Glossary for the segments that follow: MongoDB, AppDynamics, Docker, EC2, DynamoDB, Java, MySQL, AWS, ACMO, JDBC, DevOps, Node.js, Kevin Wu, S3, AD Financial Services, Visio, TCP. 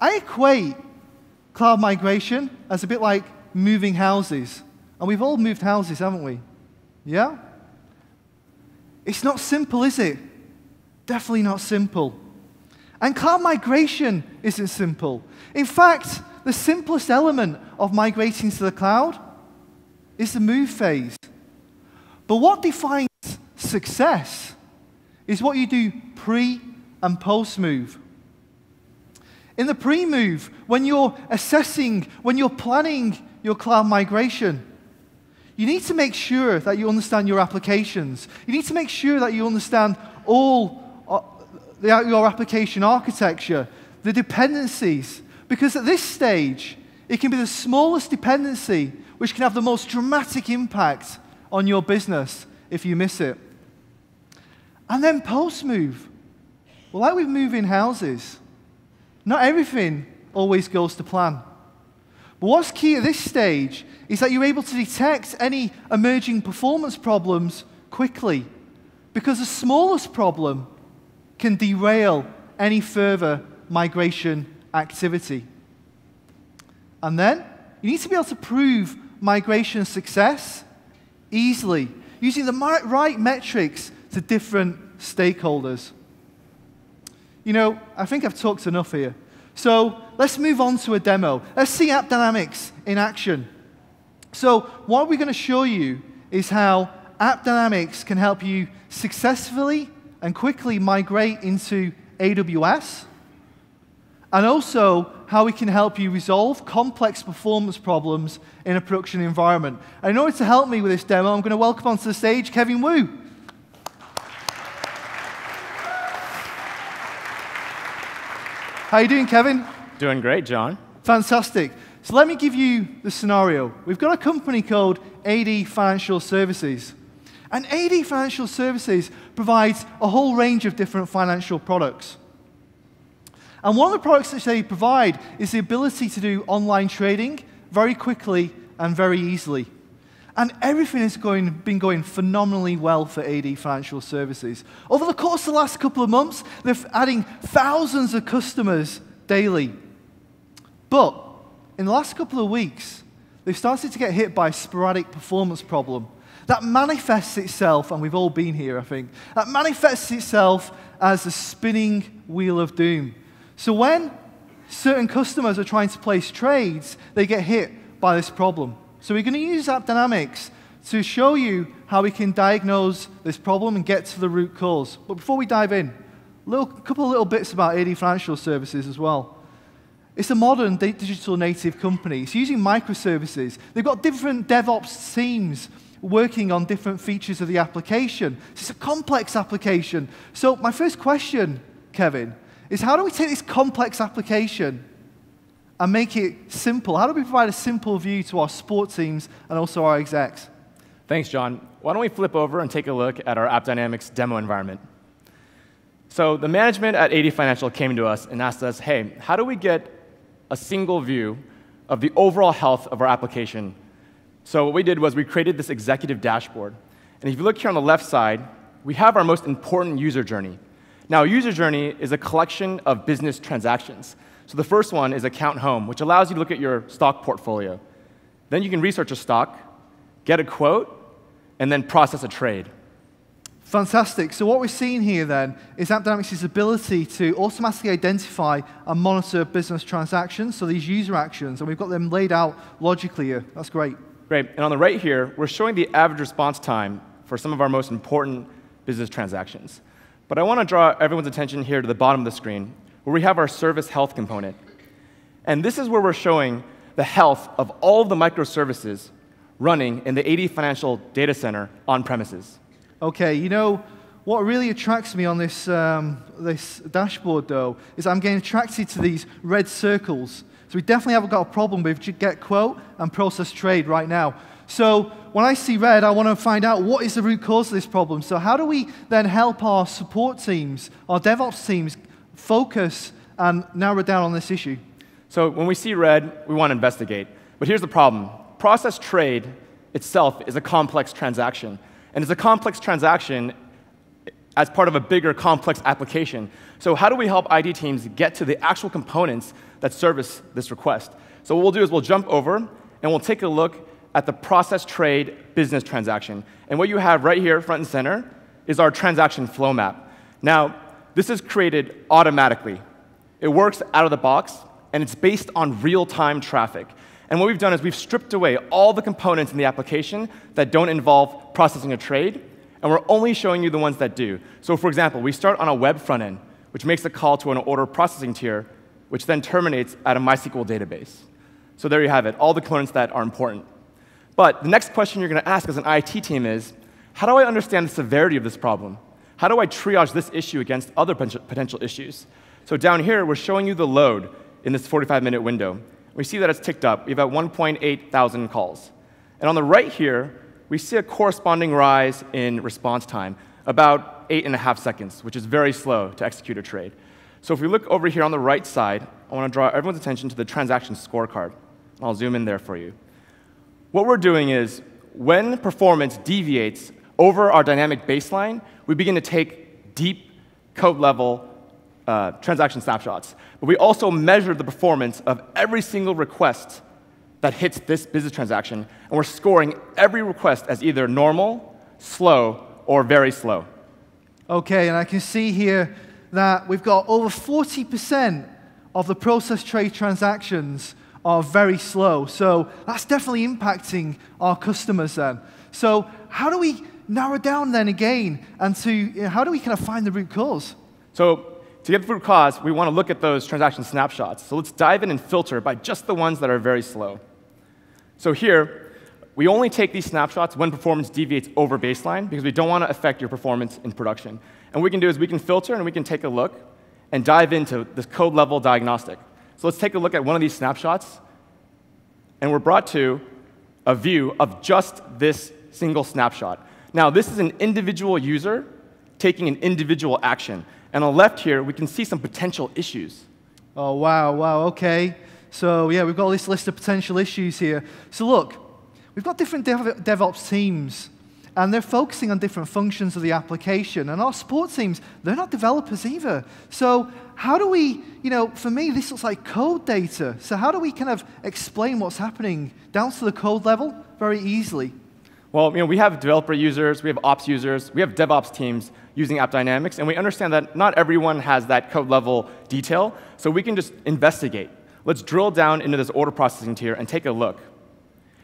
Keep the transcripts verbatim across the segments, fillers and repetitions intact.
I equate cloud migration as a bit like moving houses. And we've all moved houses, haven't we? Yeah? It's not simple, is it? Definitely not simple. And cloud migration isn't simple. In fact, the simplest element of migrating to the cloud is the move phase. But what defines success is what you do pre and post move. In the pre-move, when you're assessing, when you're planning your cloud migration, you need to make sure that you understand your applications. You need to make sure that you understand all the, your application architecture, the dependencies, because at this stage, it can be the smallest dependency which can have the most dramatic impact on your business if you miss it. And then post-move. Well, like with moving houses, not everything always goes to plan. But what's key at this stage is that you're able to detect any emerging performance problems quickly, because the smallest problem can derail any further migration activity. And then you need to be able to prove migration success easily, using the right metrics to different stakeholders. You know, I think I've talked enough here. So let's move on to a demo. Let's see AppDynamics in action. So what we're going to show you is how AppDynamics can help you successfully and quickly migrate into A W S, and also how we can help you resolve complex performance problems in a production environment. And in order to help me with this demo, I'm going to welcome onto the stage Kevin Wu. How are you doing, Kevin? Doing great, John. Fantastic. So let me give you the scenario. We've got a company called A D Financial Services. And A D Financial Services provides a whole range of different financial products. And one of the products that they provide is the ability to do online trading very quickly and very easily. And everything has going, been going phenomenally well for A D Financial Services. Over the course of the last couple of months, they're adding thousands of customers daily. But in the last couple of weeks, they've started to get hit by a sporadic performance problem. That manifests itself, and we've all been here, I think, that manifests itself as the spinning wheel of doom. So when certain customers are trying to place trades, they get hit by this problem. So we're going to use AppDynamics to show you how we can diagnose this problem and get to the root cause. But before we dive in, a couple of little bits about A D Financial Services as well. It's a modern digital native company. It's using microservices. They've got different DevOps teams working on different features of the application. It's a complex application. So my first question, Kevin, is how do we take this complex application and make it simple? How do we provide a simple view to our support teams and also our execs? Thanks, John. Why don't we flip over and take a look at our AppDynamics demo environment? So the management at A D Financial came to us and asked us, hey, how do we get a single view of the overall health of our application? So what we did was we created this executive dashboard. And if you look here on the left side, we have our most important user journey. Now, a user journey is a collection of business transactions. So the first one is Account Home, which allows you to look at your stock portfolio. Then you can research a stock, get a quote, and then process a trade. Fantastic. So what we're seeing here, then, is AppDynamics' ability to automatically identify and monitor business transactions, so these user actions, and we've got them laid out logically here. That's great. Great. And on the right here, we're showing the average response time for some of our most important business transactions. But I want to draw everyone's attention here to the bottom of the screen, where we have our service health component. And this is where we're showing the health of all of the microservices running in the A D Financial Data Center on premises. OK, you know, what really attracts me on this, um, this dashboard, though, is I'm getting attracted to these red circles. So we definitely haven't got a problem with get quote and process trade right now. So when I see red, I want to find out what is the root cause of this problem. So how do we then help our support teams, our DevOps teams, focus and narrow down on this issue? So when we see red, we want to investigate. But here's the problem. Process trade itself is a complex transaction. And it's a complex transaction as part of a bigger, complex application. So how do we help I D teams get to the actual components that service this request? So what we'll do is we'll jump over, and we'll take a look at the process trade business transaction. And what you have right here, front and center, is our transaction flow map. Now, this is created automatically. It works out of the box, and it's based on real-time traffic. And what we've done is we've stripped away all the components in the application that don't involve processing a trade, and we're only showing you the ones that do. So for example, we start on a web front end, which makes a call to an order processing tier, which then terminates at a MySQL database. So there you have it, all the components that are important. But the next question you're going to ask as an I T team is, how do I understand the severity of this problem? How do I triage this issue against other potential issues? So down here, we're showing you the load in this forty-five minute window. We see that it's ticked up. We've had one point eight thousand calls. And on the right here, we see a corresponding rise in response time, about eight and a half seconds, which is very slow to execute a trade. So if we look over here on the right side, I want to draw everyone's attention to the transaction scorecard. I'll zoom in there for you. What we're doing is, when performance deviates over our dynamic baseline, we begin to take deep code-level uh, transaction snapshots. But we also measure the performance of every single request that hits this business transaction, and we're scoring every request as either normal, slow, or very slow. OK, and I can see here that we've got over forty percent of the process trade transactions are very slow. So that's definitely impacting our customers then. So how do we narrow down then again, and to you know, how do we kind of find the root cause? So to get the root cause, we want to look at those transaction snapshots. So let's dive in and filter by just the ones that are very slow. So here, we only take these snapshots when performance deviates over baseline, because we don't want to affect your performance in production. And what we can do is we can filter, and we can take a look and dive into this code-level diagnostic. So let's take a look at one of these snapshots, and we're brought to a view of just this single snapshot. Now, this is an individual user taking an individual action. And on the left here, we can see some potential issues. Oh, wow, wow, OK. So yeah, we've got this list of potential issues here. So look, we've got different dev DevOps teams, and they're focusing on different functions of the application. And our support teams, they're not developers either. So how do we, you know, for me, this looks like code data. So how do we kind of explain what's happening down to the code level very easily? Well, you know, we have developer users, we have ops users, we have DevOps teams using AppDynamics, and we understand that not everyone has that code level detail. So we can just investigate. Let's drill down into this order processing tier and take a look.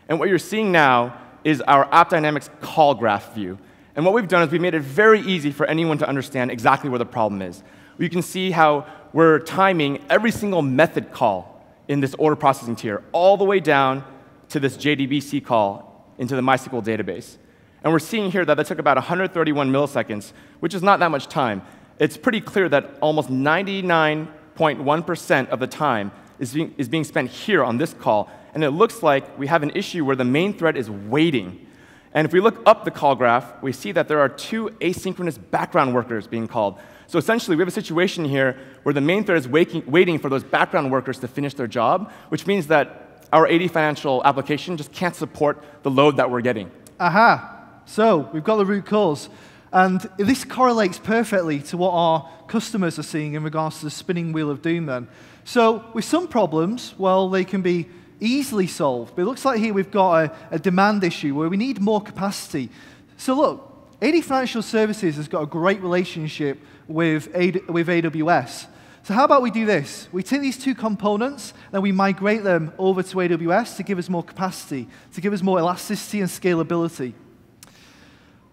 And what you're seeing now is our AppDynamics call graph view. And what we've done is we've made it very easy for anyone to understand exactly where the problem is. You can see how we're timing every single method call in this order processing tier, all the way down to this J D B C call into the MySQL database. And we're seeing here that that took about one hundred thirty-one milliseconds, which is not that much time. It's pretty clear that almost ninety-nine point one percent of the time is being, is being spent here on this call. And it looks like we have an issue where the main thread is waiting. And if we look up the call graph, we see that there are two asynchronous background workers being called. So essentially, we have a situation here where the main thread is waking, waiting for those background workers to finish their job, which means that our A D Financial application just can't support the load that we're getting. Aha. So we've got the root cause. And this correlates perfectly to what our customers are seeing in regards to the spinning wheel of doom then. So with some problems, well, they can be easily solved. But it looks like here we've got a, a demand issue where we need more capacity. So look, A D Financial Services has got a great relationship with, with A W S. So how about we do this? We take these two components, and we migrate them over to A W S to give us more capacity, to give us more elasticity and scalability.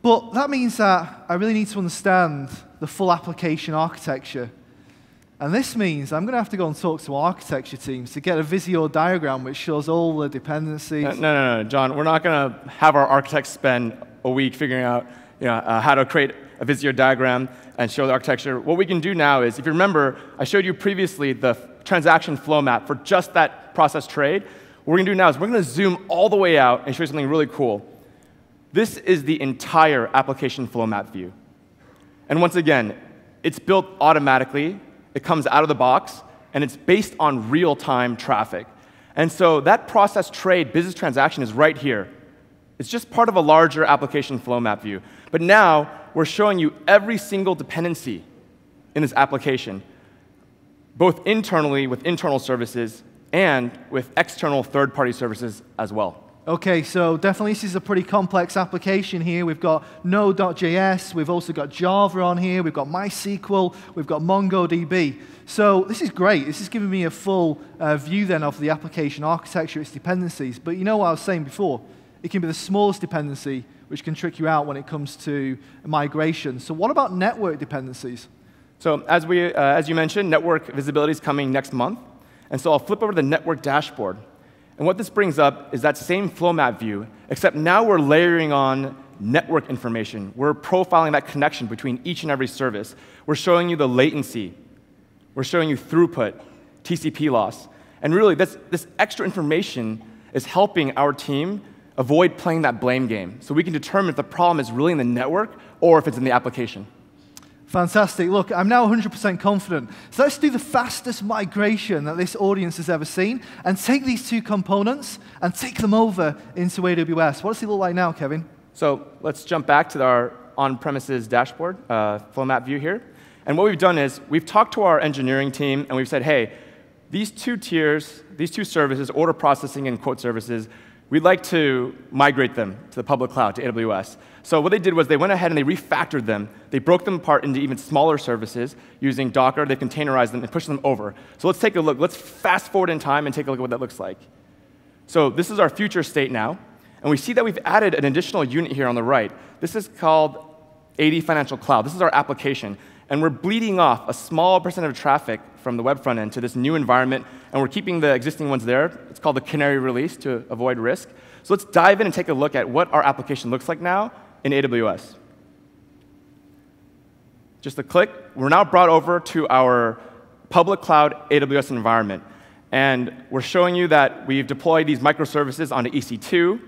But that means that I really need to understand the full application architecture. And this means I'm going to have to go and talk to our architecture teams to get a Visio diagram which shows all the dependencies. No, no, no, John. We're not going to have our architects spend a week figuring out you know, uh, how to create a Visio diagram and show the architecture. What we can do now is, if you remember, I showed you previously the transaction flow map for just that process trade. What we're going to do now is we're going to zoom all the way out and show you something really cool. This is the entire application flow map view. And once again, it's built automatically. It comes out of the box, and it's based on real-time traffic. And so that process trade business transaction is right here. It's just part of a larger application flow map view. But now, we're showing you every single dependency in this application, both internally with internal services and with external third-party services as well. OK, so definitely this is a pretty complex application here. We've got Node.js. We've also got Java on here. We've got MySQL. We've got MongoDB. So this is great. This is giving me a full uh, view then of the application architecture, its dependencies. But you know what I was saying before? It can be the smallest dependency, which can trick you out when it comes to migration. So what about network dependencies? So as, we, uh, as you mentioned, network visibility is coming next month. And so I'll flip over to the network dashboard. And what this brings up is that same flow map view, except now we're layering on network information. We're profiling that connection between each and every service. We're showing you the latency. We're showing you throughput, T C P loss. And really, this, this extra information is helping our team avoid playing that blame game. So we can determine if the problem is really in the network or if it's in the application. Fantastic. Look, I'm now one hundred percent confident. So let's do the fastest migration that this audience has ever seen and take these two components and take them over into A W S. What does it look like now, Kevin? So let's jump back to our on-premises dashboard, uh, flow map view here. And what we've done is we've talked to our engineering team, and we've said, hey, these two tiers, these two services, order processing and quote services, we'd like to migrate them to the public cloud, to A W S. So what they did was they went ahead and they refactored them. They broke them apart into even smaller services using Docker. They containerized them and pushed them over. So let's take a look. Let's fast forward in time and take a look at what that looks like. So this is our future state now. And we see that we've added an additional unit here on the right. This is called A D Financial Cloud. This is our application. And we're bleeding off a small percent of traffic from the web front end to this new environment, and we're keeping the existing ones there. It's called the canary release to avoid risk. So let's dive in and take a look at what our application looks like now in A W S. Just a click. We're now brought over to our public cloud A W S environment. And we're showing you that we've deployed these microservices onto E C two.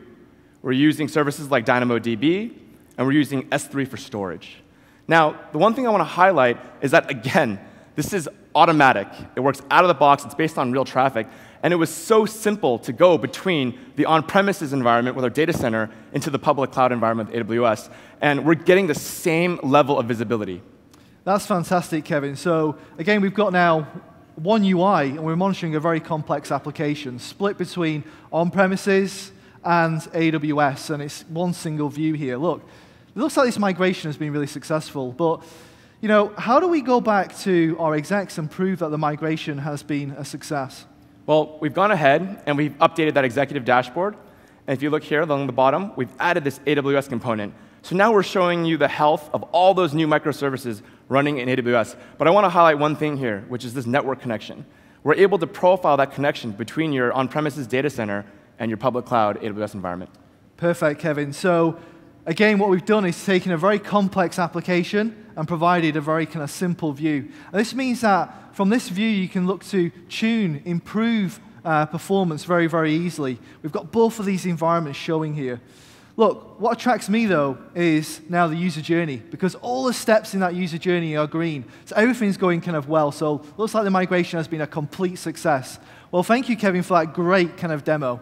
We're using services like DynamoDB, and we're using S three for storage. Now, the one thing I want to highlight is that, again, this is automatic. It works out of the box. It's based on real traffic. And it was so simple to go between the on-premises environment with our data center into the public cloud environment with A W S. And we're getting the same level of visibility. That's fantastic, Kevin. So, again, we've got now one U I, and we're monitoring a very complex application split between on-premises and A W S. And it's one single view here. Look. It looks like this migration has been really successful, but you know, how do we go back to our execs and prove that the migration has been a success? Well, we've gone ahead and we've updated that executive dashboard. And if you look here along the bottom, we've added this A W S component. So now we're showing you the health of all those new microservices running in A W S. But I want to highlight one thing here, which is this network connection. We're able to profile that connection between your on-premises data center and your public cloud A W S environment. Perfect, Kevin. So, again, what we've done is taken a very complex application and provided a very kind of simple view. And this means that from this view, you can look to tune, improve uh, performance very, very easily. We've got both of these environments showing here. Look, what attracts me, though, is now the user journey, because all the steps in that user journey are green. So everything's going kind of well. So it looks like the migration has been a complete success. Well, thank you, Kevin, for that great kind of demo.